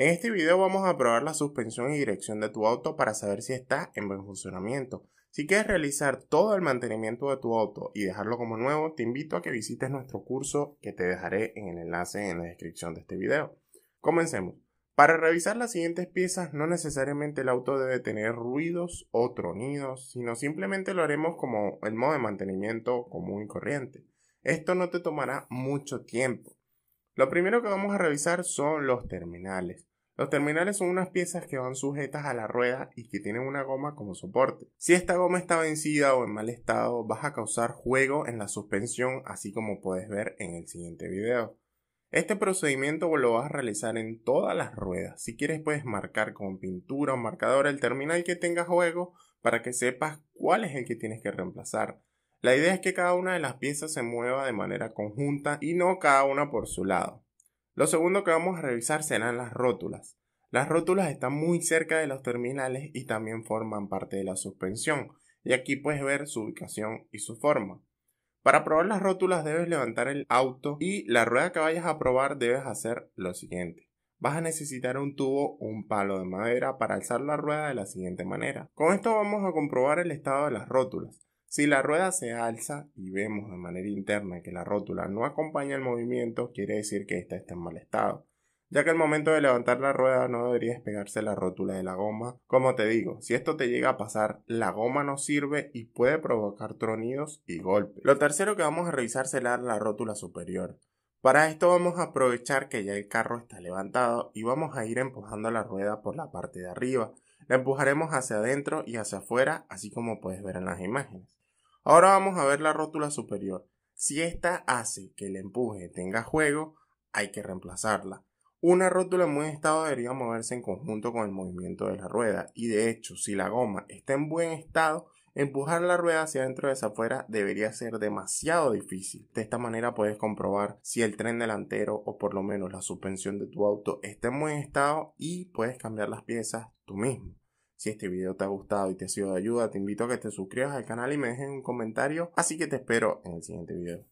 En este video vamos a probar la suspensión y dirección de tu auto para saber si está en buen funcionamiento. Si quieres realizar todo el mantenimiento de tu auto y dejarlo como nuevo, te invito a que visites nuestro curso que te dejaré en el enlace en la descripción de este video. Comencemos. Para revisar las siguientes piezas, no necesariamente el auto debe tener ruidos o tronidos, sino simplemente lo haremos como el modo de mantenimiento común y corriente. Esto no te tomará mucho tiempo. Lo primero que vamos a revisar son los terminales. Los terminales son unas piezas que van sujetas a la rueda y que tienen una goma como soporte. Si esta goma está vencida o en mal estado, vas a causar juego en la suspensión, así como puedes ver en el siguiente video. Este procedimiento lo vas a realizar en todas las ruedas. Si quieres puedes marcar con pintura o marcador el terminal que tenga juego para que sepas cuál es el que tienes que reemplazar. La idea es que cada una de las piezas se mueva de manera conjunta y no cada una por su lado. Lo segundo que vamos a revisar serán las rótulas. Las rótulas están muy cerca de los terminales y también forman parte de la suspensión, y aquí puedes ver su ubicación y su forma. Para probar las rótulas debes levantar el auto y la rueda que vayas a probar debes hacer lo siguiente. Vas a necesitar un tubo o un palo de madera para alzar la rueda de la siguiente manera. Con esto vamos a comprobar el estado de las rótulas. Si la rueda se alza y vemos de manera interna que la rótula no acompaña el movimiento, quiere decir que esta está en mal estado, ya que al momento de levantar la rueda no debería despegarse la rótula de la goma. Como te digo, si esto te llega a pasar, la goma no sirve y puede provocar tronidos y golpes. Lo tercero que vamos a revisar será la rótula superior. Para esto vamos a aprovechar que ya el carro está levantado y vamos a ir empujando la rueda por la parte de arriba. La empujaremos hacia adentro y hacia afuera, así como puedes ver en las imágenes. Ahora vamos a ver la rótula superior. Si esta hace que el empuje tenga juego, hay que reemplazarla. Una rótula en buen estado debería moverse en conjunto con el movimiento de la rueda, y de hecho, si la goma está en buen estado, empujar la rueda hacia adentro y hacia afuera debería ser demasiado difícil. De esta manera puedes comprobar si el tren delantero o por lo menos la suspensión de tu auto está en buen estado y puedes cambiar las piezas tú mismo. Si este video te ha gustado y te ha sido de ayuda, te invito a que te suscribas al canal y me dejes un comentario, así que te espero en el siguiente video.